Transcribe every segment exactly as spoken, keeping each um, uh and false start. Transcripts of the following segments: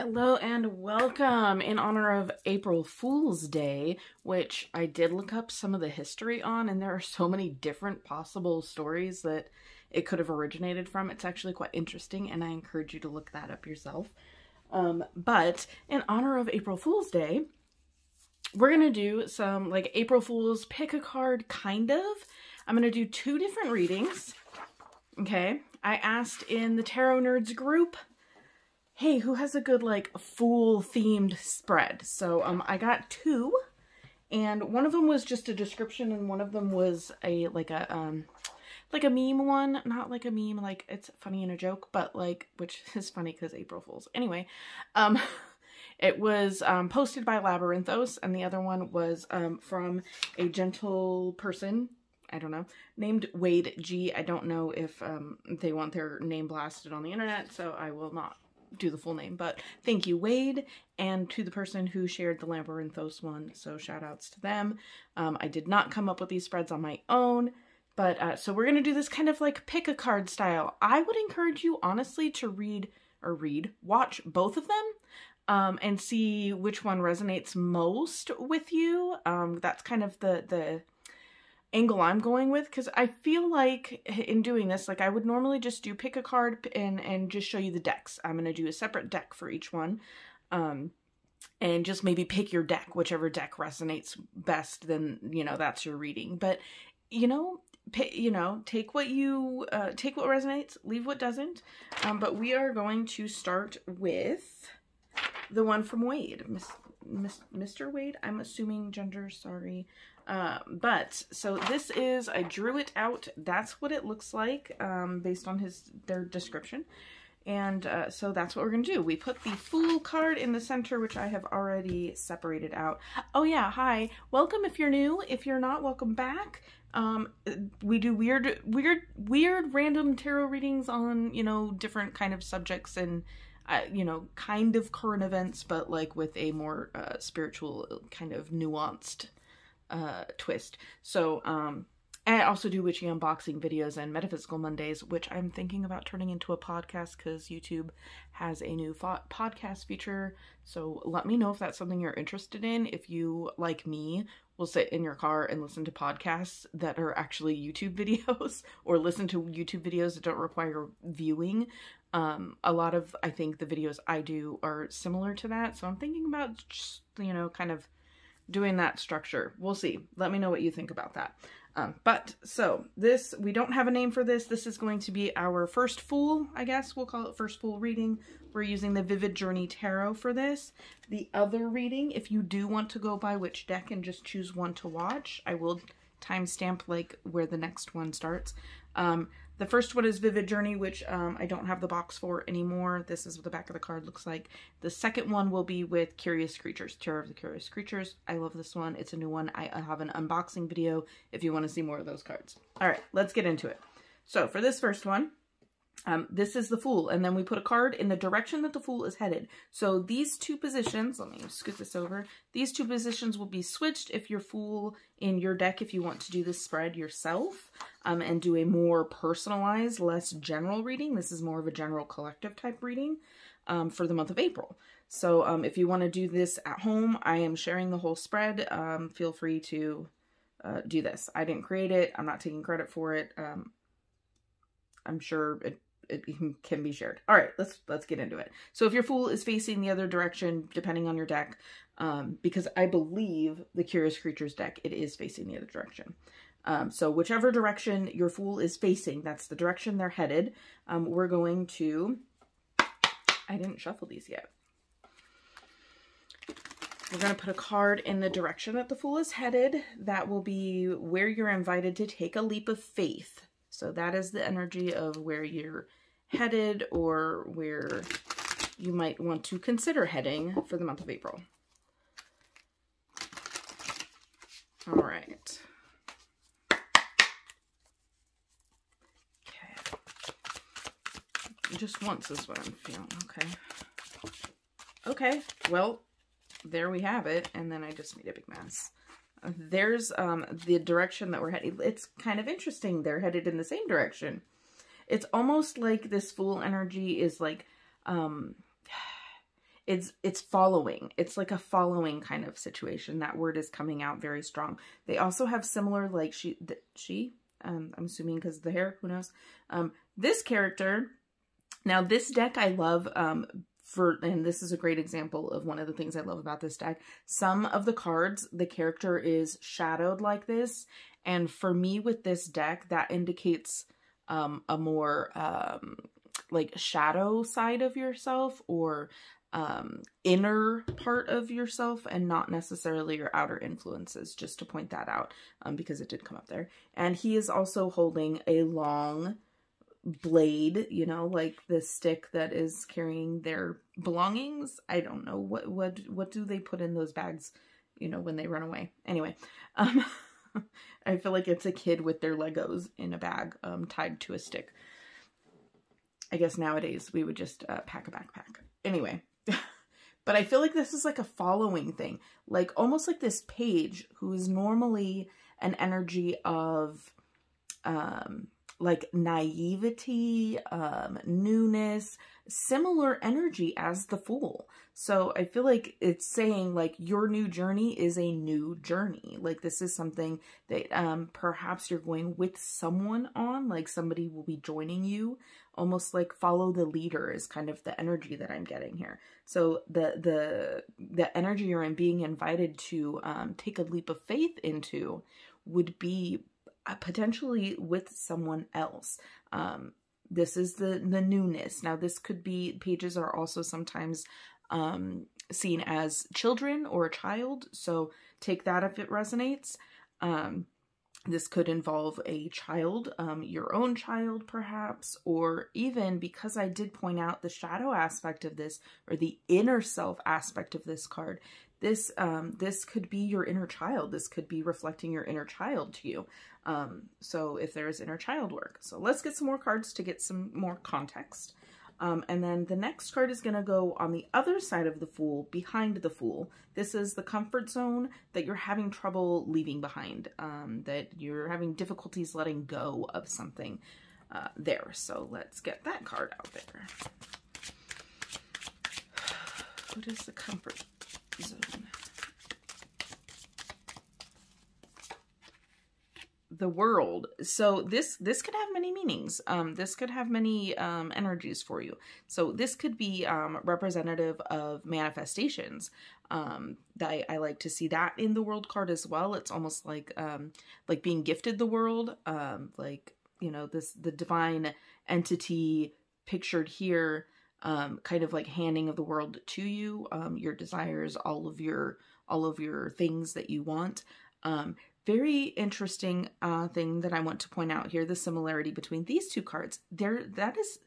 Hello and welcome in honor of April Fool's Day, which I did look up some of the history on, and there are so many different possible stories that it could have originated from. It's actually quite interesting, and I encourage you to look that up yourself. Um, but in honor of April Fool's Day, we're going to do some like April Fool's pick a card, kind of. I'm going to do two different readings. Okay. I asked in the Tarot Nerds group, hey, who has a good, like, fool-themed spread? So, um, I got two, and one of them was just a description, and one of them was a, like, a, um, like a meme one. Not like a meme, like, it's funny and a joke, but, like, which is funny because April Fools. Anyway, um, it was, um, posted by Labyrinthos, and the other one was, um, from a gentle person, I don't know, named Wade G. I don't know if, um, they want their name blasted on the internet, so I will not do the full name, but thank you, Wade, and to the person who shared the Labyrinthos one, so shout outs to them. Um, I did not come up with these spreads on my own, but uh, so we're going to do this kind of like pick a card style. I would encourage you honestly to read or read, watch both of them um, and see which one resonates most with you. Um, that's kind of the, the angle I'm going with, because I feel like in doing this, like I would normally just do pick a card and and just show you the decks. I'm going to do a separate deck for each one, um and just maybe pick your deck, whichever deck resonates best, then you know that's your reading. But you know you know take what you uh take what resonates, leave what doesn't. Um but we are going to start with the one from Wade, Mister Wade, I'm assuming gender, sorry. Uh, but, so this is, I drew it out, that's what it looks like, um, based on his, their description, and, uh, so that's what we're gonna do. We put the Fool card in the center, which I have already separated out. Oh yeah, hi, welcome if you're new, if you're not, welcome back. Um, we do weird, weird, weird random tarot readings on, you know, different kind of subjects and, Uh, you know, kind of current events, but like with a more uh, spiritual kind of nuanced uh, twist. So, um, and I also do witchy unboxing videos and Metaphysical Mondays, which I'm thinking about turning into a podcast because YouTube has a new podcast feature. So let me know if that's something you're interested in. If you, like me, will sit in your car and listen to podcasts that are actually YouTube videos or listen to YouTube videos that don't require viewing. Um, a lot of, I think the videos I do are similar to that. So I'm thinking about just, you know, kind of doing that structure. We'll see. Let me know what you think about that. Um, but so this, we don't have a name for this. This is going to be our first Fool, I guess we'll call it first Fool reading. We're using the Vivid Journey Tarot for this. The other reading, if you do want to go by which deck and just choose one to watch, I will timestamp like where the next one starts. Um, The first one is Vivid Journey, which um, I don't have the box for anymore. This is what the back of the card looks like. The second one will be with Curious Creatures, Tarot of the Curious Creatures. I love this one. It's a new one. I have an unboxing video if you want to see more of those cards. All right, let's get into it. So for this first one, um, this is the Fool. And then we put a card in the direction that the Fool is headed. So these two positions, let me scoot this over. These two positions will be switched if your Fool in your deck, if you want to do this spread yourself. Um, and do a more personalized, less general reading. This is more of a general collective type reading um, for the month of April. So um, if you want to do this at home, I am sharing the whole spread. Um, feel free to uh, do this. I didn't create it. I'm not taking credit for it. Um, I'm sure it, it can be shared. All right, let's let's get into it. So if your Fool is facing the other direction, depending on your deck, um, because I believe the Curious Creatures deck, it is facing the other direction. Um, so whichever direction your Fool is facing, that's the direction they're headed. Um, we're going to, I didn't shuffle these yet. We're going to put a card in the direction that the Fool is headed. That will be where you're invited to take a leap of faith. So that is the energy of where you're headed or where you might want to consider heading for the month of April. All right. Just once is what I'm feeling. Okay. Okay. Well, there we have it. And then I just made a big mess. Uh, there's um, the direction that we're headed. It's kind of interesting. They're headed in the same direction. It's almost like this Fool energy is like, um, It's, it's following. It's like a following kind of situation. That word is coming out very strong. They also have similar, like she, th she, um, I'm assuming because of the hair, who knows? Um, this character, now this deck I love, um, for, and this is a great example of one of the things I love about this deck. Some of the cards, the character is shadowed like this. And for me with this deck, that indicates, um, a more, um, like shadow side of yourself, or um, inner part of yourself, and not necessarily your outer influences, just to point that out, um, because it did come up there. And he is also holding a long blade, you know, like the stick that is carrying their belongings. I don't know what, what, what do they put in those bags, you know, when they run away. Anyway, um, I feel like it's a kid with their Legos in a bag, um, tied to a stick. I guess nowadays we would just uh, pack a backpack. Anyway, but I feel like this is like a following thing, like almost like this page who is normally an energy of, um, like naivety, um, newness, similar energy as the Fool. So I feel like it's saying like your new journey is a new journey. Like this is something that, um, perhaps you're going with someone on, like somebody will be joining you, almost like follow the leader is kind of the energy that I'm getting here. So the, the, the energy you're in being invited to, um, take a leap of faith into would be potentially with someone else. Um, this is the, the newness. Now this could be, pages are also sometimes, um, seen as children or a child. So take that if it resonates. Um, this could involve a child, um, your own child perhaps, or even because I did point out the shadow aspect of this, or the inner self aspect of this card, this, um, this could be your inner child. This could be reflecting your inner child to you. Um, so if there is inner child work, so let's get some more cards to get some more context. Um, and then the next card is going to go on the other side of the Fool, behind the Fool. This is the comfort zone that you're having trouble leaving behind, um, that you're having difficulties letting go of something, uh, there. So let's get that card out there. What is the comfort zone? The world. So this, this could have many meanings. Um, this could have many, um, energies for you. So this could be, um, representative of manifestations. Um, I, I like to see that in the world card as well. It's almost like, um, like being gifted the world, um, like, you know, this, the divine entity pictured here, um, kind of like handing of the world to you, um, your desires, all of your, all of your things that you want, um, very interesting uh, thing that I want to point out here, the similarity between these two cards. There, that is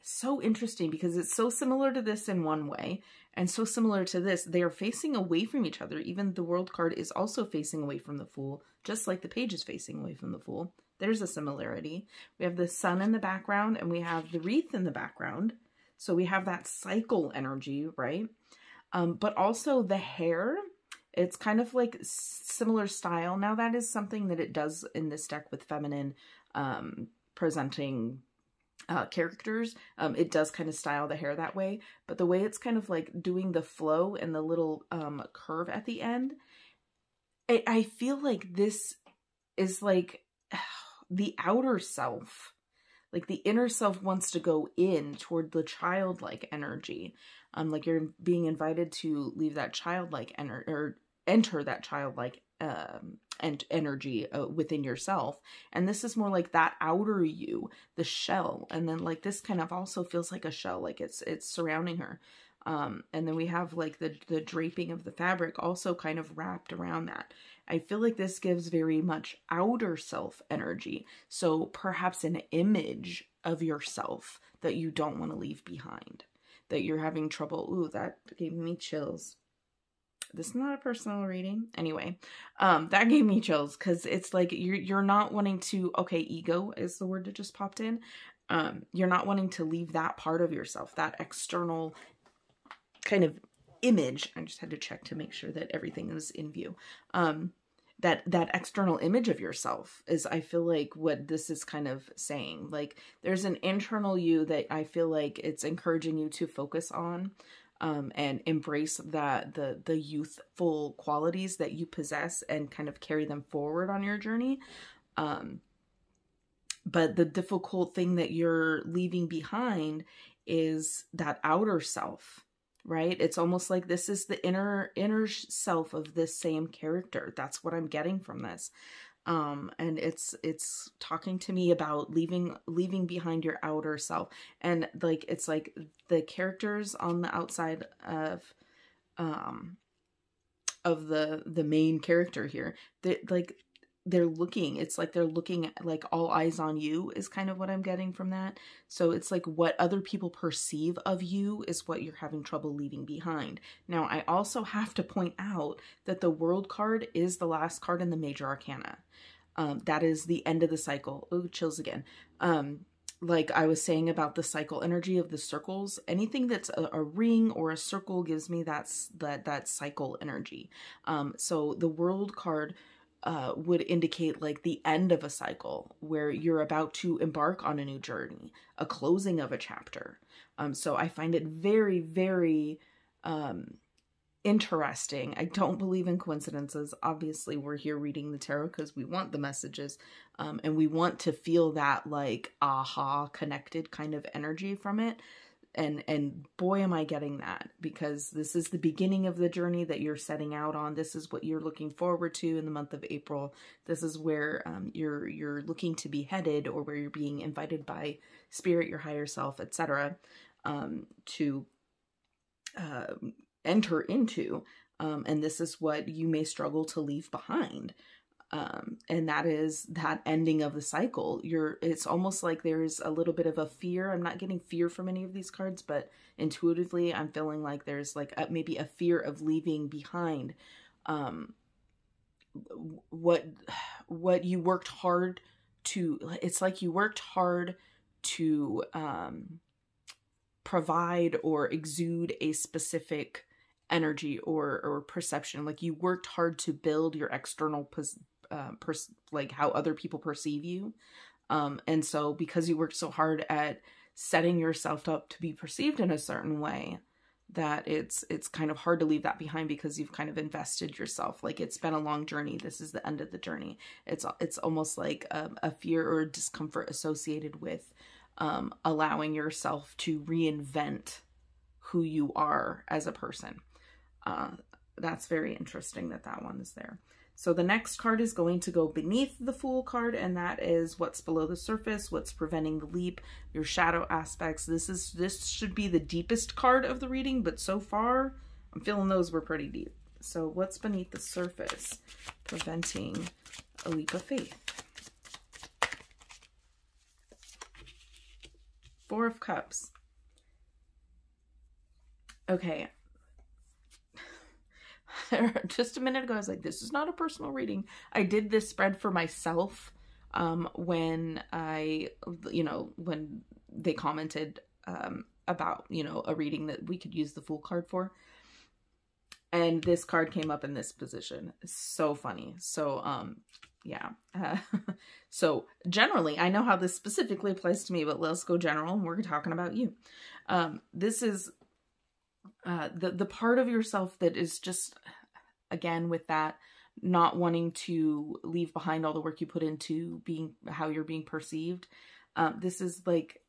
so interesting because it's so similar to this in one way and so similar to this. They are facing away from each other. Even the world card is also facing away from the Fool, just like the page is facing away from the Fool. There's a similarity. We have the sun in the background and we have the wreath in the background. So we have that cycle energy, right? Um, but also the hair. It's kind of like similar style. Now that is something that it does in this deck with feminine um, presenting uh, characters. Um, it does kind of style the hair that way, but the way it's kind of like doing the flow and the little um, curve at the end, it, I feel like this is like the outer self. Like the inner self wants to go in toward the childlike energy. Um, like you're being invited to leave that childlike energy or enter that childlike um, and energy uh, within yourself. And this is more like that outer you, the shell. And then like this kind of also feels like a shell, like it's it's surrounding her. Um, and then we have like the the draping of the fabric also kind of wrapped around that. I feel like this gives very much outer self energy. So perhaps an image of yourself that you don't want to leave behind, that you're having trouble. Ooh, that gave me chills. This is not a personal reading. Anyway, um, that gave me chills because it's like you're, you're not wanting to, okay, ego is the word that just popped in. Um, you're not wanting to leave that part of yourself, that external kind of image. I just had to check to make sure that everything is in view. Um, that, that external image of yourself is, I feel like what this is kind of saying, like there's an internal you that I feel like it's encouraging you to focus on. um, and embrace that the the youthful qualities that you possess and kind of carry them forward on your journey. Um, but the difficult thing that you're leaving behind is that outer self, right? It's almost like this is the inner inner self of this same character. That's what I'm getting from this. Um, and it's, it's talking to me about leaving, leaving behind your outer self. And like, it's like the characters on the outside of, um, of the, the main character here, they like, they're looking, it's like, they're looking at, like, all eyes on you is kind of what I'm getting from that. So it's like what other people perceive of you is what you're having trouble leaving behind. Now, I also have to point out that the World card is the last card in the Major Arcana. Um, that is the end of the cycle. Ooh, chills again. Um, like I was saying about the cycle energy of the circles, anything that's a, a ring or a circle gives me that, that, that cycle energy. Um, so the World card Uh, would indicate like the end of a cycle where you're about to embark on a new journey, a closing of a chapter. Um, so I find it very, very um, interesting. I don't believe in coincidences. Obviously, we're here reading the tarot because we want the messages um, and we want to feel that like aha connected kind of energy from it. And, and boy, am I getting that, because this is the beginning of the journey that you're setting out on. This is what you're looking forward to in the month of April. This is where um, you're, you're looking to be headed, or where you're being invited by spirit, your higher self, et cetera, um, to uh, enter into. Um, and this is what you may struggle to leave behind. Um, and that is that ending of the cycle. You're, it's almost like there's a little bit of a fear. I'm not getting fear from any of these cards, but intuitively I'm feeling like there's like a, maybe a fear of leaving behind, um, what, what you worked hard to, it's like you worked hard to, um, provide or exude a specific energy or, or perception. Like you worked hard to build your external, pers uh, pers like how other people perceive you. Um, and so because you worked so hard at setting yourself up to be perceived in a certain way, that it's, it's kind of hard to leave that behind because you've kind of invested yourself. Like it's been a long journey. This is the end of the journey. It's, it's almost like a, a fear or discomfort associated with, um, allowing yourself to reinvent who you are as a person. Uh, that's very interesting that that one is there. So the next card is going to go beneath the Fool card, and that is what's below the surface, what's preventing the leap, your shadow aspects. This is, this should be the deepest card of the reading, but so far I'm feeling those were pretty deep. So what's beneath the surface, preventing a leap of faith? Four of Cups. Okay. Just a minute ago, I was like, this is not a personal reading. I did this spread for myself um, when I, you know, when they commented um, about, you know, a reading that we could use the Fool card for. And this card came up in this position. It's so funny. So, um, yeah. Uh, so generally, I know how this specifically applies to me, but let's go general and we're talking about you. Um, this is... Uh, the, the part of yourself that is just, again, with that, not wanting to leave behind all the work you put into being, how you're being perceived. Um, this is like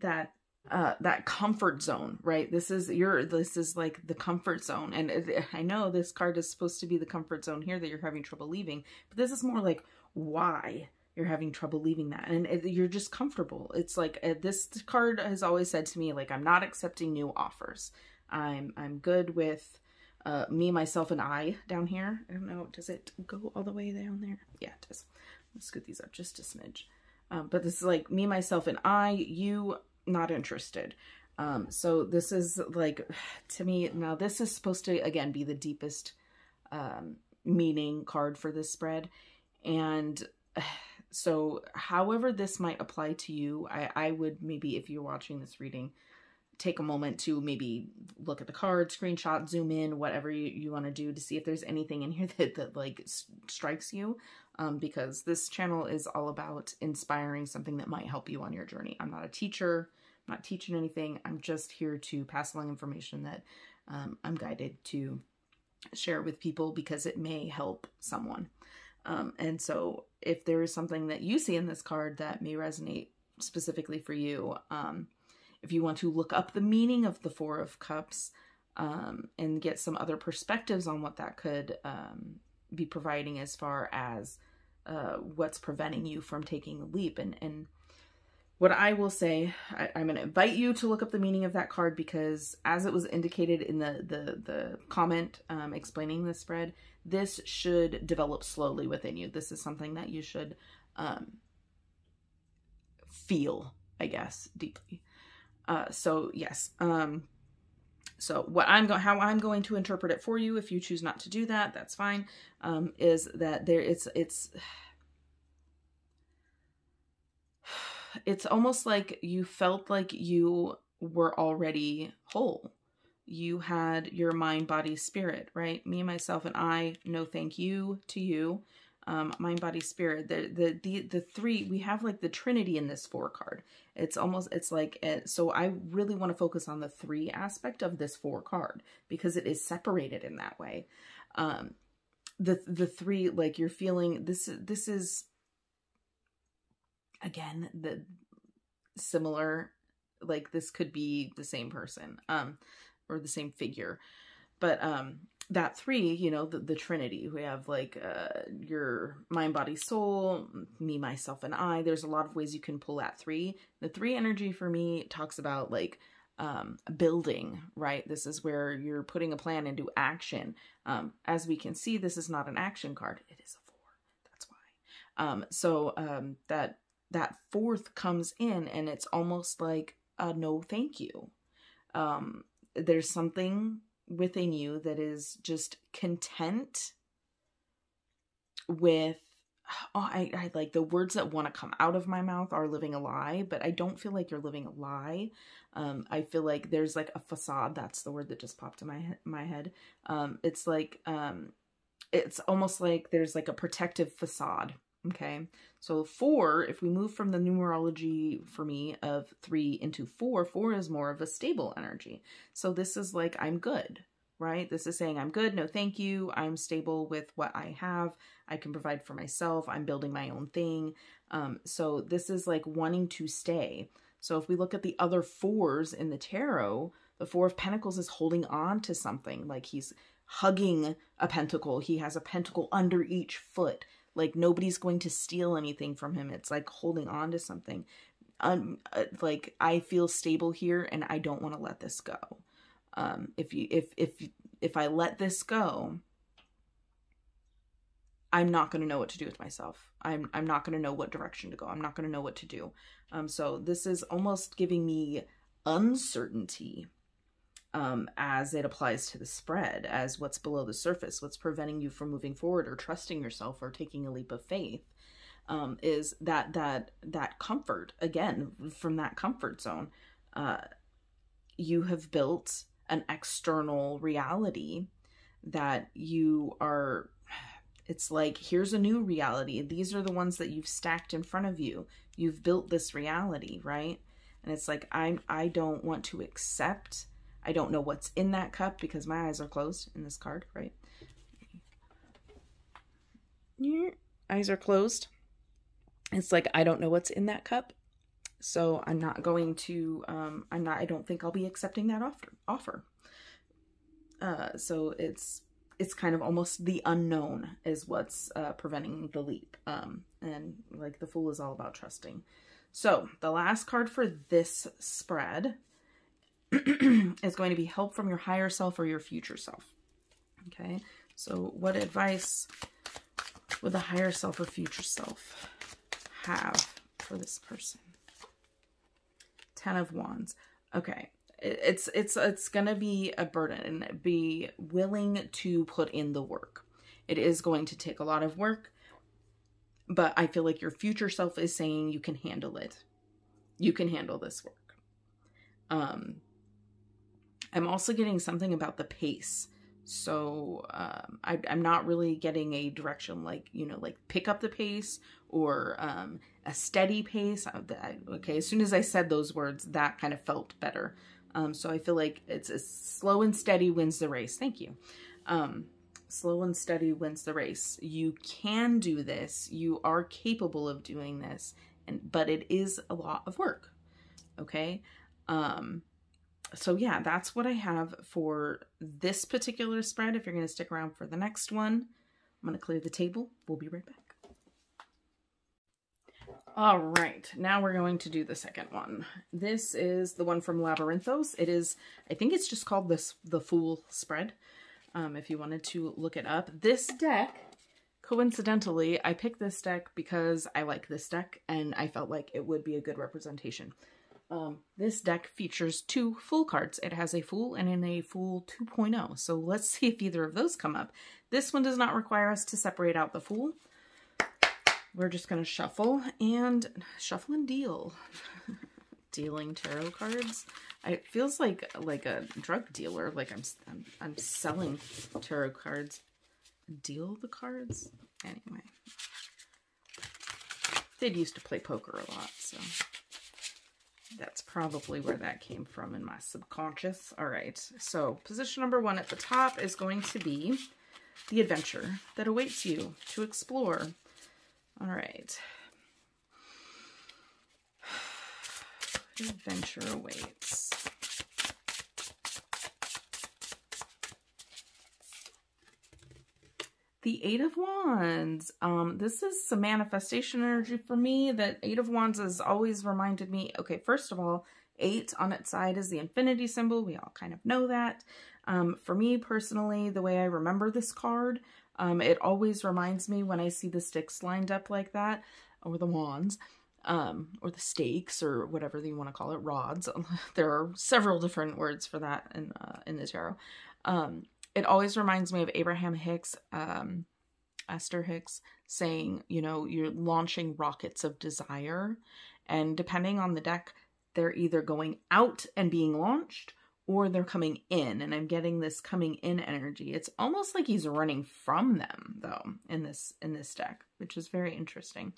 that, uh, that comfort zone, right? This is your, this is like the comfort zone. And it, I know this card is supposed to be the comfort zone here that you're having trouble leaving, but this is more like why you're having trouble leaving that. And it, you're just comfortable. It's like uh, this card has always said to me, like, I'm not accepting new offers. I'm, I'm good with, uh, me, myself, and I down here. I don't know. Does it go all the way down there? Yeah, it does. Let's scoot these up just a smidge. Um, but this is like me, myself, and I, you, not interested. Um, so this is like, to me, now this is supposed to, again, be the deepest, um, meaning card for this spread. And uh, so however this might apply to you, I, I would maybe, if you're watching this reading, take a moment to maybe look at the card, screenshot, zoom in, whatever you, you want to do to see if there's anything in here that, that like strikes you. Um, because this channel is all about inspiring something that might help you on your journey. I'm not a teacher, not teaching anything. I'm just here to pass along information that um, I'm guided to share with people because it may help someone. Um, and so if there is something that you see in this card that may resonate specifically for you, um, if you want to look up the meaning of the Four of Cups um, and get some other perspectives on what that could um, be providing as far as uh, what's preventing you from taking the leap. And, and what I will say, I, I'm going to invite you to look up the meaning of that card, because as it was indicated in the, the, the comment um, explaining the spread, this should develop slowly within you. This is something that you should um, feel, I guess, deeply. Uh, so yes, um, so what I'm going, how I'm going to interpret it for you, if you choose not to do that, that's fine. Um, is that there? It's it's it's almost like you felt like you were already whole. You had your mind, body, spirit, right? Me, myself, and I. No, thank you to you. Um, mind, body, spirit. The, the, the, the three, we have like the Trinity in this four card. It's almost, it's like, it, so I really want to focus on the three aspect of this four card because it is separated in that way. Um, the, the three, like you're feeling this, this is again, the similar, like this could be the same person, um, or the same figure, but, um, that three, you know, the, the Trinity, we have like, uh, your mind, body, soul, me, myself, and I. There's a lot of ways you can pull that three. The three energy for me talks about like, um, building, right? This is where you're putting a plan into action. Um, as we can see, this is not an action card. It is a four. That's why. Um, so, um, that, that fourth comes in and it's almost like a no, thank you. Um, there's something within you that is just content with, oh, I, I like the words that want to come out of my mouth are living a lie, but I don't feel like you're living a lie. Um, I feel like there's like a facade. That's the word that just popped in my, my head. Um, it's like, um, it's almost like there's like a protective facade. Okay. So four, if we move from the numerology for me of three into four, four is more of a stable energy. So this is like, I'm good, right? This is saying I'm good. No, thank you. I'm stable with what I have. I can provide for myself. I'm building my own thing. Um, so this is like wanting to stay. So if we look at the other fours in the tarot, the Four of Pentacles is holding on to something, like he's hugging a pentacle. He has a pentacle under each foot. Like nobody's going to steal anything from him. It's like holding on to something. Um, like I feel stable here and I don't want to let this go. Um, if you, if, if, if I let this go, I'm not going to know what to do with myself. I'm, I'm not going to know what direction to go. I'm not going to know what to do. Um, so this is almost giving me uncertainty, um, as it applies to the spread, as what's below the surface, what's preventing you from moving forward or trusting yourself or taking a leap of faith, um, is that, that, that comfort again, from that comfort zone, uh, you have built an external reality that you are, it's like, here's a new reality. These are the ones that you've stacked in front of you. You've built this reality, right? And it's like, I'm, I don't want to accept. I don't know what's in that cup because my eyes are closed in this card, right? Your eyes are closed. It's like, I don't know what's in that cup. So I'm not going to, um, I'm not, I don't think I'll be accepting that offer. offer. Uh, so it's, it's kind of almost the unknown is what's uh, preventing the leap. Um, and like the Fool is all about trusting. So the last card for this spread is going to be help from your higher self or your future self. Okay. So what advice would the higher self or future self have for this person? Ten of Wands. Okay. It's, it's, it's going to be a burden. Be willing to put in the work. It is going to take a lot of work, but I feel like your future self is saying you can handle it. You can handle this work. Um, I'm also getting something about the pace. So um, I, I'm not really getting a direction like, you know, like pick up the pace or um, a steady pace. I, I, okay, as soon as I said those words, that kind of felt better. Um, so I feel like it's a slow and steady wins the race. Thank you. Um, slow and steady wins the race. You can do this. You are capable of doing this, and but it is a lot of work. Okay. Um, so yeah, that's what I have for this particular spread. If you're going to stick around for the next one, I'm going to clear the table. We'll be right back. All right, now we're going to do the second one. This is the one from Labyrinthos. It is, I think it's just called this, the Fool spread. Um, if you wanted to look it up, this deck, coincidentally, I picked this deck because I like this deck and I felt like it would be a good representation. Um, this deck features two Fool cards. It has a Fool and in a Fool two point oh. So let's see if either of those come up. This one does not require us to separate out the Fool. We're just going to shuffle and shuffle and deal. Dealing tarot cards. It feels like like a drug dealer. Like I'm, I'm, I'm selling tarot cards. Deal the cards? Anyway. They used to play poker a lot, so... that's probably where that came from in my subconscious. All right, so position number one at the top is going to be the adventure that awaits you to explore. All right. Adventure awaits. The Eight of Wands. Um, this is some manifestation energy for me. That Eight of Wands has always reminded me, okay, first of all, eight on its side is the infinity symbol. We all kind of know that. Um, for me personally, the way I remember this card, um, it always reminds me when I see the sticks lined up like that, or the wands, um, or the stakes, or whatever you want to call it, rods. There are several different words for that in, uh, in the tarot. Um, It always reminds me of Abraham Hicks, um, Esther Hicks, saying, you know, you're launching rockets of desire. And depending on the deck, they're either going out and being launched or they're coming in. And I'm getting this coming in energy. It's almost like he's running from them, though, in this in this deck, which is very interesting.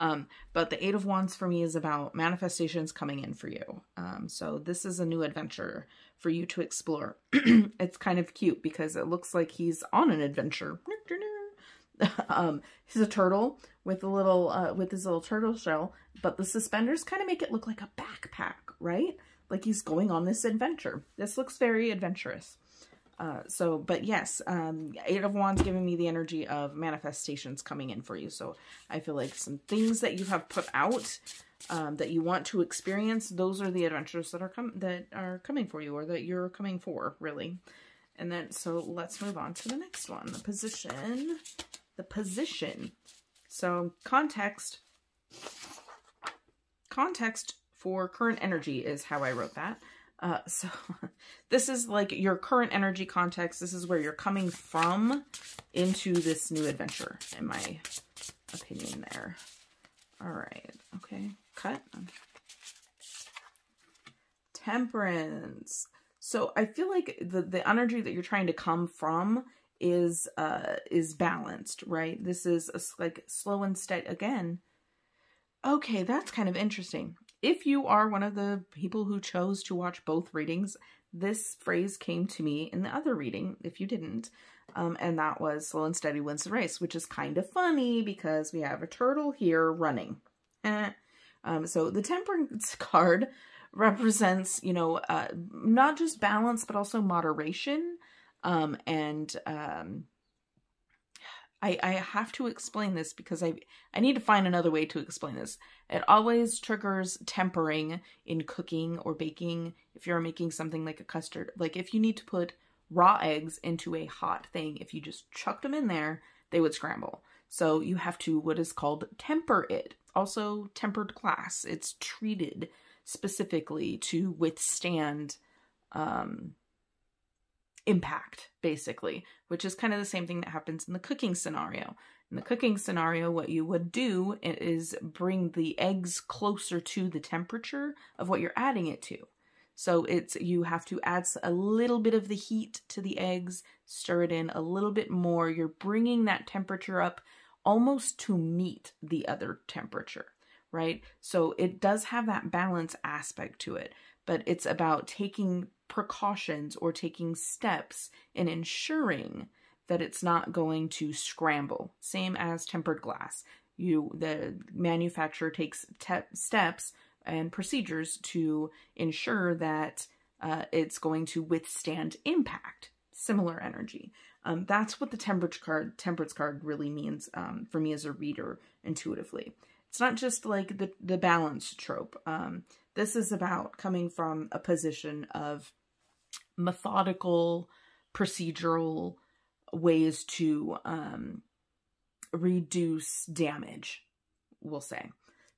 Um, but the Eight of Wands for me is about manifestations coming in for you. Um, so this is a new adventure for you to explore. It's kind of cute because it looks like he's on an adventure. um, he's a turtle with a little, uh, with his little turtle shell, but the suspenders kind of make it look like a backpack, right? Like he's going on this adventure. This looks very adventurous. Uh, so, but yes, um, Eight of Wands giving me the energy of manifestations coming in for you. So I feel like some things that you have put out, um, that you want to experience, those are the adventures that are com that are coming for you or that you're coming for, really. And then, so let's move on to the next one, the position, the position. So context, context for current energy is how I wrote that. Uh, so this is like your current energy context. This is where you're coming from into this new adventure, in my opinion there. All right. Okay. Cut. Temperance. So I feel like the, the energy that you're trying to come from is, uh, is balanced, right? This is a, like slow and steady again. Okay. That's kind of interesting. If you are one of the people who chose to watch both readings, this phrase came to me in the other reading, if you didn't, um, and that was slow and steady wins the race, which is kind of funny because we have a turtle here running. Eh. Um, so the temperance card represents, you know, uh, not just balance, but also moderation. Um, and um, I, I have to explain this because I, I need to find another way to explain this. It always triggers tempering in cooking or baking. If you're making something like a custard, like if you need to put raw eggs into a hot thing, if you just chucked them in there, they would scramble. So you have to, what is called temper it. Also tempered glass. It's treated specifically to withstand, um, impact, basically, which is kind of the same thing that happens in the cooking scenario. In the cooking scenario, what you would do is bring the eggs closer to the temperature of what you're adding it to. So it's, you have to add a little bit of the heat to the eggs, stir it in a little bit more. You're bringing that temperature up almost to meet the other temperature, right? So it does have that balance aspect to it, but it's about taking precautions or taking steps and ensuring that it's not going to scramble. Same as tempered glass. You, the manufacturer takes te steps and procedures to ensure that uh, it's going to withstand impact. Similar energy. Um, that's what the temperance card, temperance card really means um, for me as a reader intuitively. It's not just like the, the balance trope. Um, this is about coming from a position of methodical, procedural ways to um, reduce damage, we'll say.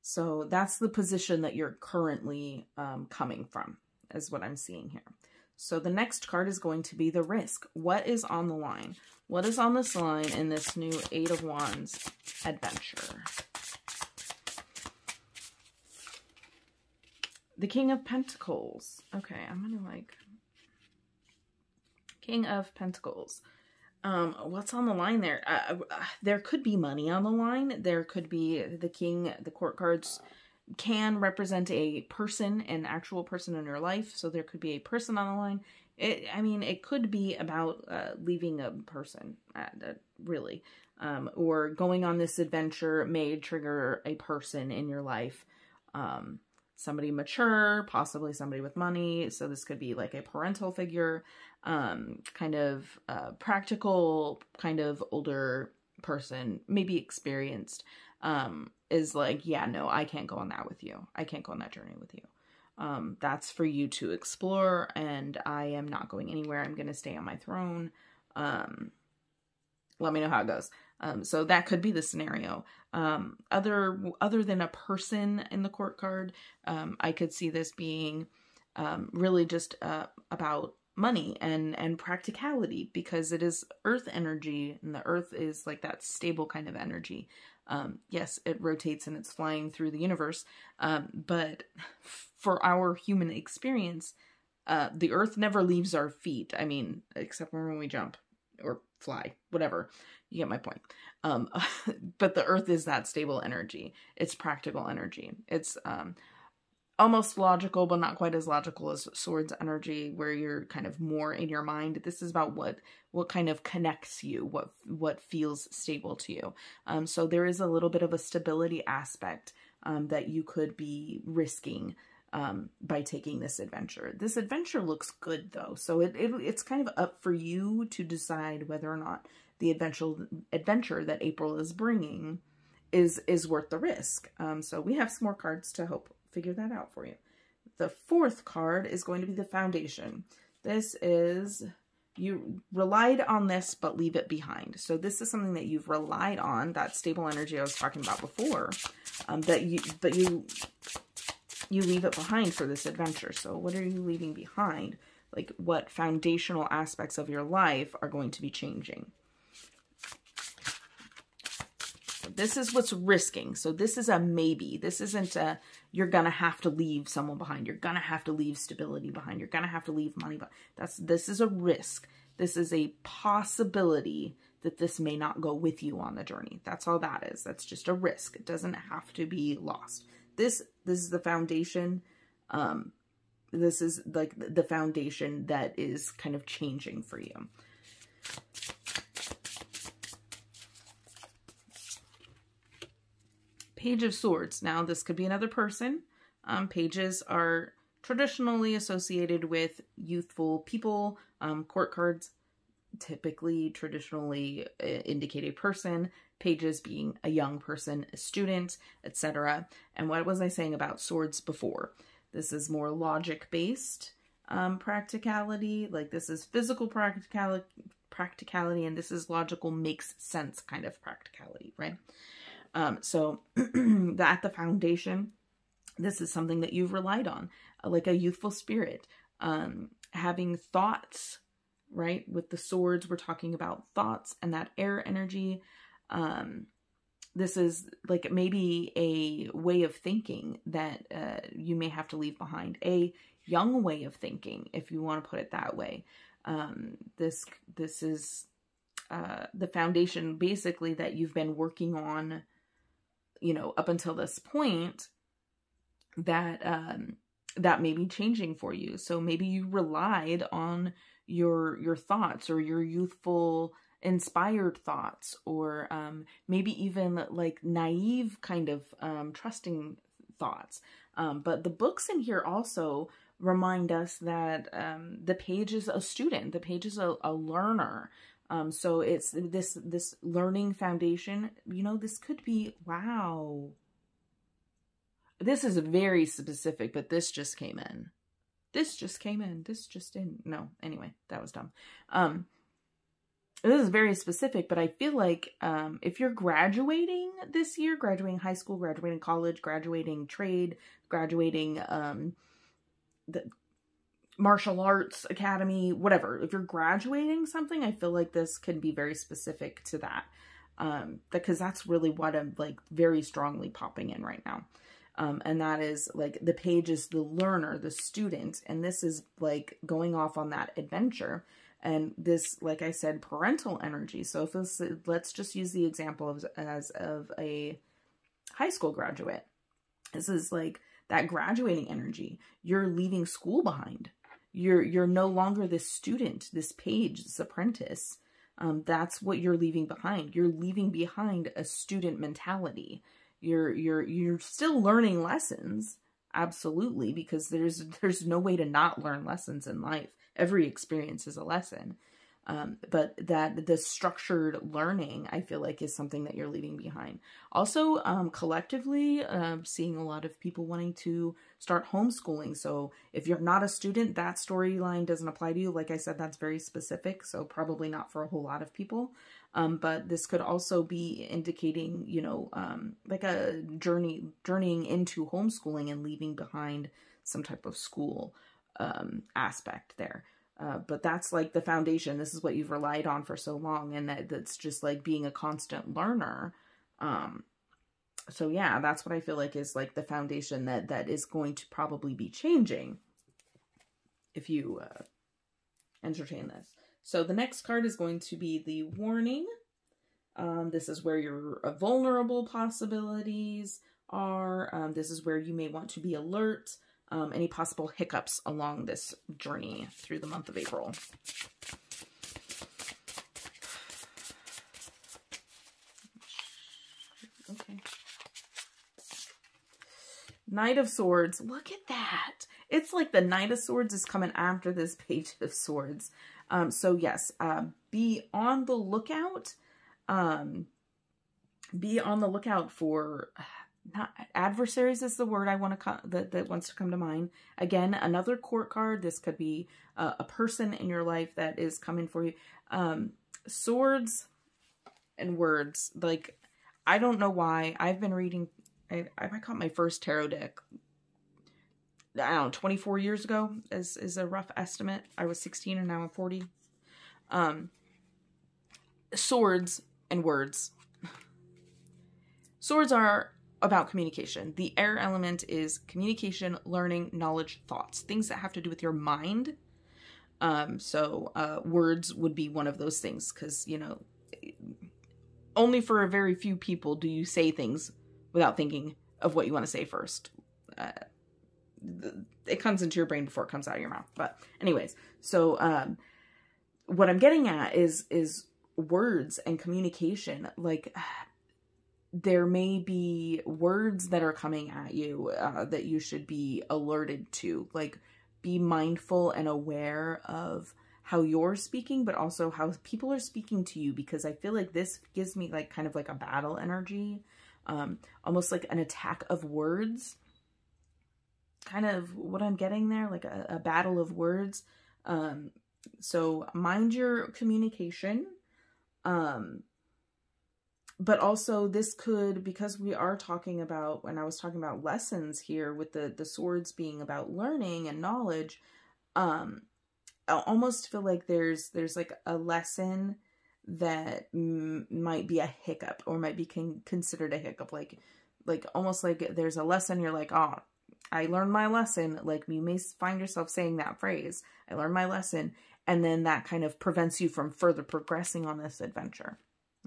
So that's the position that you're currently um, coming from, is what I'm seeing here. So the next card is going to be the risk. What is on the line? What is on this line in this new Eight of Wands adventure? The King of Pentacles. Okay, I'm going to like... King of Pentacles. Um, what's on the line there? Uh, uh, there could be money on the line. There could be the King, the court cards... can represent a person, an actual person in your life. So there could be a person on the line. It, I mean, it could be about uh, leaving a person, uh, really, um, or going on this adventure may trigger a person in your life. Um, somebody mature, possibly somebody with money. So this could be like a parental figure, um, kind of uh, practical, kind of older person, maybe experienced, um, is like, yeah, no, I can't go on that with you. I can't go on that journey with you. Um, that's for you to explore, and I am not going anywhere. I'm going to stay on my throne. Um, let me know how it goes. Um, so that could be the scenario. Um, other, other than a person in the court card, um, I could see this being, um, really just, uh, about money and, and practicality, because it is earth energy, and the earth is like that stable kind of energy. Um, yes, it rotates and it's flying through the universe, um, but for our human experience, uh, the earth never leaves our feet. I mean, except for when we jump or fly, whatever. You get my point. Um, but the earth is that stable energy. It's practical energy. It's um, almost logical, but not quite as logical as swords energy, where you're kind of more in your mind. This is about what what kind of connects you, what what feels stable to you. Um, so there is a little bit of a stability aspect um, that you could be risking um, by taking this adventure. This adventure looks good though, so it, it it's kind of up for you to decide whether or not the adventure adventure that April is bringing is is worth the risk. Um, so we have some more cards to help figure that out for you. The fourth card is going to be the Foundation. This is, you relied on this, but leave it behind. So this is something that you've relied on, that stable energy I was talking about before, um, that you, but you, you leave it behind for this adventure. So what are you leaving behind? Like, what foundational aspects of your life are going to be changing? This is what's risking. So this is a maybe. This isn't a, you're going to have to leave someone behind. You're going to have to leave stability behind. You're going to have to leave money behind. That's, this is a risk. This is a possibility that this may not go with you on the journey. That's all that is. That's just a risk. It doesn't have to be lost. This, this is the foundation. Um, this is like the foundation that is kind of changing for you. Page of Swords. Now, this could be another person. Um, pages are traditionally associated with youthful people. Um, court cards typically traditionally indicate a person. Pages being a young person, a student, et cetera. And what was I saying about swords before? This is more logic-based um, practicality. Like, this is physical practicality, practicality, and this is logical, makes sense kind of practicality, right? Um, so at the foundation, this is something that you've relied on, like a youthful spirit, um, having thoughts, right? With the swords, we're talking about thoughts and that air energy. Um, this is like maybe a way of thinking that, uh, you may have to leave behind, a young way of thinking, if you want to put it that way. Um, this, this is uh, the foundation basically that you've been working on, you know, up until this point, that, um, that may be changing for you. So maybe you relied on your, your thoughts or your youthful inspired thoughts, or, um, maybe even like naive kind of, um, trusting thoughts. Um, but the books in here also remind us that, um, the page is a student, the page is a, a learner. Um, so it's this, this learning foundation, you know, this could be, wow, this is very specific, but this just came in. This just came in. This just didn't. No, anyway, that was dumb. Um, this is very specific, but I feel like um, if you're graduating this year, graduating high school, graduating college, graduating trade, graduating um, the martial arts academy, whatever. If you're graduating something, I feel like this can be very specific to that. Um, because that's really what I'm like very strongly popping in right now. Um, and that is like the page is the learner, the student, and this is like going off on that adventure. And this, like I said, parental energy. So if this, let's just use the example of, as of a high school graduate. This is like that graduating energy. You're leaving school behind. You're, you're no longer this student, this page, this apprentice. Um, that's what you're leaving behind. You're leaving behind a student mentality. You're, you're, you're still learning lessons. Absolutely. Because there's, there's no way to not learn lessons in life. Every experience is a lesson. Um, but that the structured learning, I feel like, is something that you're leaving behind. Also, um, collectively, um, seeing a lot of people wanting to start homeschooling. So if you're not a student, that storyline doesn't apply to you. Like I said, that's very specific. So probably not for a whole lot of people. Um, but this could also be indicating, you know, um, like a journey, journeying into homeschooling and leaving behind some type of school um, aspect there. Uh, but that's like the foundation. This is what you've relied on for so long. And that that's just like being a constant learner. Um, so yeah, that's what I feel like is like the foundation that, that is going to probably be changing if you, uh, entertain this. So the next card is going to be the warning. Um, this is where your uh, vulnerable possibilities are. Um, this is where you may want to be alert. Um, any possible hiccups along this journey through the month of April. Okay. Knight of Swords. Look at that. It's like the Knight of Swords is coming after this Page of Swords. Um, so yes, uh, be on the lookout. Um, be on the lookout for... Not, adversaries is the word I want to that that wants to come to mind. Again, another court card. This could be uh, a person in your life that is coming for you. Um, swords and words. Like, I don't know why. I've been reading. I I caught my first tarot deck, I don't know, twenty-four years ago is is a rough estimate. I was sixteen and now I'm forty. Um, swords and words. Swords are about communication. The air element is communication, learning, knowledge, thoughts, things that have to do with your mind. Um, so, uh, words would be one of those things. 'Cause you know, only for a very few people do you say things without thinking of what you want to say first. Uh, it comes into your brain before it comes out of your mouth. But anyways, so, um, what I'm getting at is, is words and communication. Like, there may be words that are coming at you uh, that you should be alerted to. Like, be mindful and aware of how you're speaking, but also how people are speaking to you, because I feel like this gives me like kind of like a battle energy, um, almost like an attack of words, kind of what I'm getting there, like a, a battle of words. Um, so mind your communication, um, but also this could, because we are talking about, when I was talking about lessons here with the, the swords being about learning and knowledge, um, I almost feel like there's, there's like a lesson that m might be a hiccup or might be con considered a hiccup. Like, like almost like there's a lesson you're like, oh, I learned my lesson. Like, you may find yourself saying that phrase, I learned my lesson. And then that kind of prevents you from further progressing on this adventure.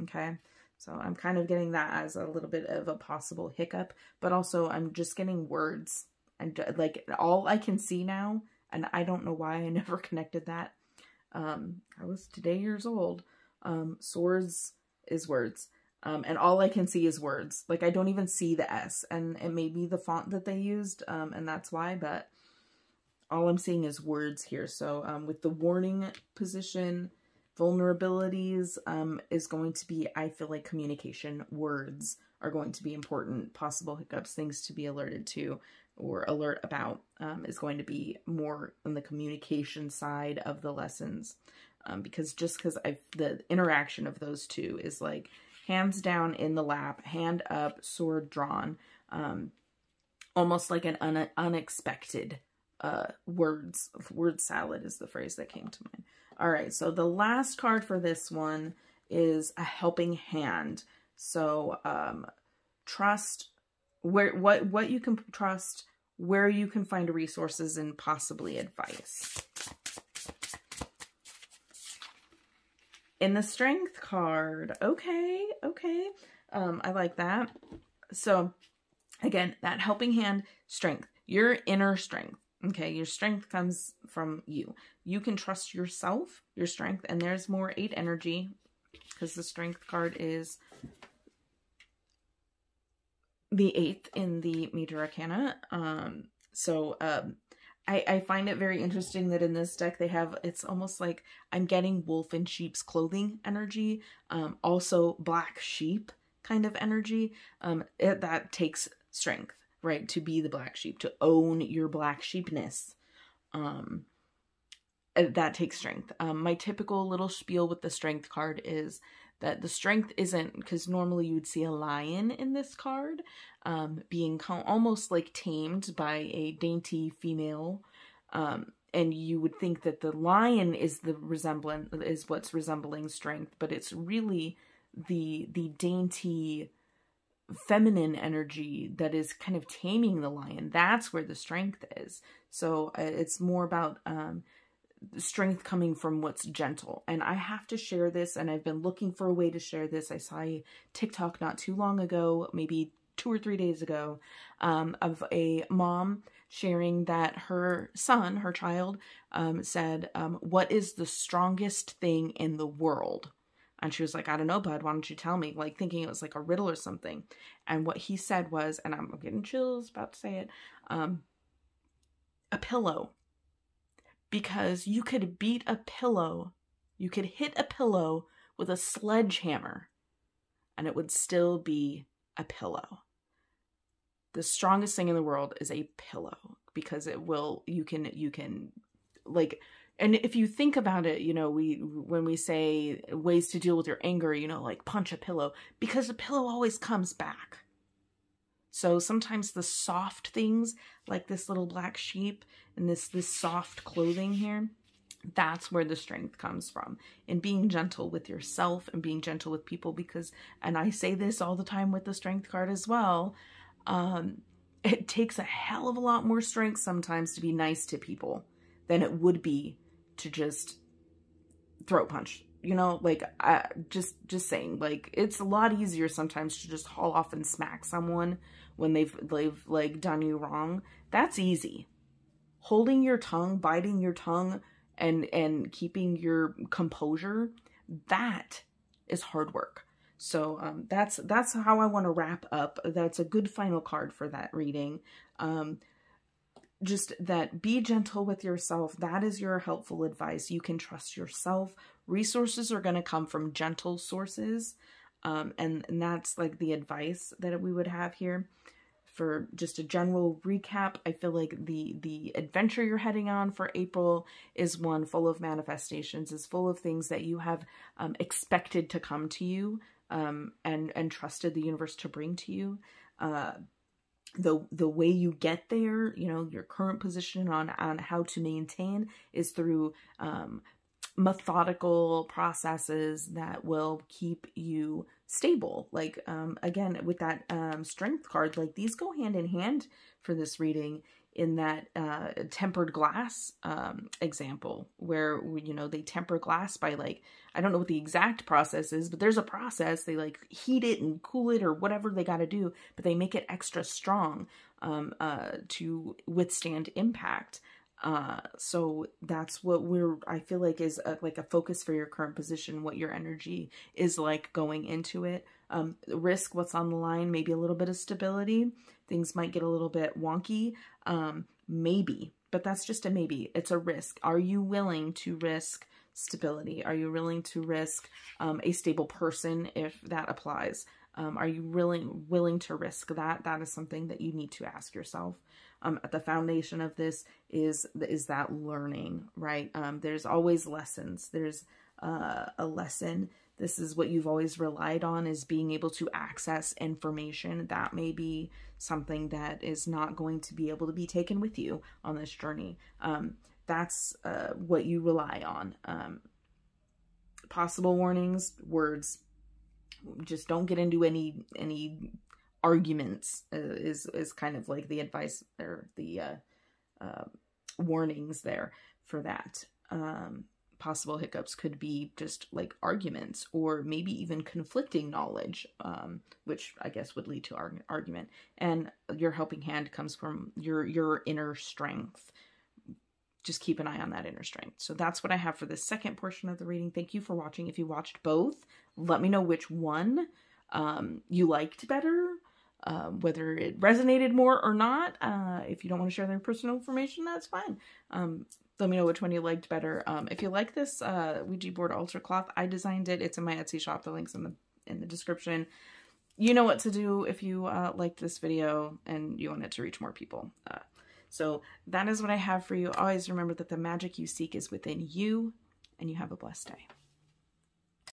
Okay. So I'm kind of getting that as a little bit of a possible hiccup, but also I'm just getting words and like all I can see now. And I don't know why I never connected that. Um, I was today years old. Um, swords is words. Um, and all I can see is words. Like, I don't even see the S, and it may be the font that they used. Um, and that's why, but all I'm seeing is words here. So, um, with the warning position, vulnerabilities, um, is going to be, I feel like communication words are going to be important. Possible hiccups, things to be alerted to or alert about, um, is going to be more on the communication side of the lessons. Um, because just cause I, the interaction of those two is like, hands down in the lap, hand up, sword drawn, um, almost like an un unexpected uh, words. Word salad is the phrase that came to mind. All right, so the last card for this one is a helping hand. So um, trust where what what you can trust, where you can find resources and possibly advice. In the strength card. Okay. Okay. Um, I like that. So again, that helping hand, strength, your inner strength. Okay. Your strength comes from you. You can trust yourself, your strength, and there's more eight energy because the strength card is the eighth in the Major Arcana. Um, so, um, I, I find it very interesting that in this deck they have, it's almost like I'm getting wolf in sheep's clothing energy, um, also black sheep kind of energy. Um, it, that takes strength, right? To be the black sheep, to own your black sheepness. Um, that takes strength. Um, my typical little spiel with the strength card is that the strength isn't, because normally you would see a lion in this card, um, being almost like tamed by a dainty female, um, and you would think that the lion is the resemblance, is what's resembling strength, but it's really the the dainty feminine energy that is kind of taming the lion. That's where the strength is. So uh, it's more about um, strength coming from what's gentle. And I have to share this, and I've been looking for a way to share this. I saw a TikTok not too long ago, maybe two or three days ago, um, of a mom sharing that her son, her child, um, said, um, what is the strongest thing in the world? And she was like, I don't know, bud, why don't you tell me? Like, thinking it was like a riddle or something. And what he said was, and I'm getting chills about to say it, um, a pillow. Because you could beat a pillow, you could hit a pillow with a sledgehammer, and it would still be a pillow. The strongest thing in the world is a pillow, because it will, you can, you can, like, and if you think about it, you know, we, when we say ways to deal with your anger, you know, like punch a pillow, because the pillow always comes back. So sometimes the soft things, like this little black sheep and this, this soft clothing here, that's where the strength comes from. And being gentle with yourself and being gentle with people, because, and I say this all the time with the strength card as well, um, it takes a hell of a lot more strength sometimes to be nice to people than it would be to just throat punch. You know, like, I, just just saying, like, it's a lot easier sometimes to just haul off and smack someone when they've, they've like, done you wrong. That's easy. Holding your tongue, biting your tongue, and, and keeping your composure, that is hard work. So um, that's, that's how I want to wrap up. That's a good final card for that reading. Um, just that, be gentle with yourself. That is your helpful advice. You can trust yourself. Resources are going to come from gentle sources. Um, and, and that's like the advice that we would have here. For just a general recap, I feel like the, the adventure you're heading on for April is one full of manifestations, is full of things that you have um, expected to come to you, um, and, and trusted the universe to bring to you. Uh, The, the way you get there, you know, your current position on, on how to maintain is through um, methodical processes that will keep you stable. Like, um, again, with that um, strength card, like these go hand in hand for this reading in that uh, tempered glass um, example where, you know, they temper glass by like, I don't know what the exact process is, but there's a process. They like heat it and cool it or whatever they got to do, but they make it extra strong um, uh, to withstand impact. Uh, so that's what we're, I feel like is a, like a focus for your current position, what your energy is like going into it. Um, risk, what's on the line, maybe a little bit of stability. Things might get a little bit wonky. Um, maybe, but that's just a maybe. It's a risk. Are you willing to risk stability? Are you willing to risk, um, a stable person if that applies? Um, are you really willing to risk that? That is something that you need to ask yourself. Um, at the foundation of this is, is that learning, right? Um, there's always lessons. There's uh, a lesson. This is what you've always relied on, is being able to access information. That may be something that is not going to be able to be taken with you on this journey. Um, that's uh, what you rely on. Um, possible warnings, words. Just don't get into any, any arguments uh, is, is kind of like the advice or the, uh, uh, warnings there for that. Um, possible hiccups could be just like arguments or maybe even conflicting knowledge, um, which I guess would lead to arg- argument. And your helping hand comes from your, your inner strength. Just keep an eye on that inner strength. So that's what I have for the second portion of the reading. Thank you for watching. If you watched both, let me know which one um, you liked better, uh, whether it resonated more or not. Uh, if you don't want to share their personal information, that's fine. Um, let me know which one you liked better. Um, if you like this uh, Ouija board altar cloth, I designed it. It's in my Etsy shop. The link's in the, in the description. You know what to do if you uh, liked this video and you want it to reach more people. Uh, So that is what I have for you. Always remember that the magic you seek is within you, and you have a blessed day.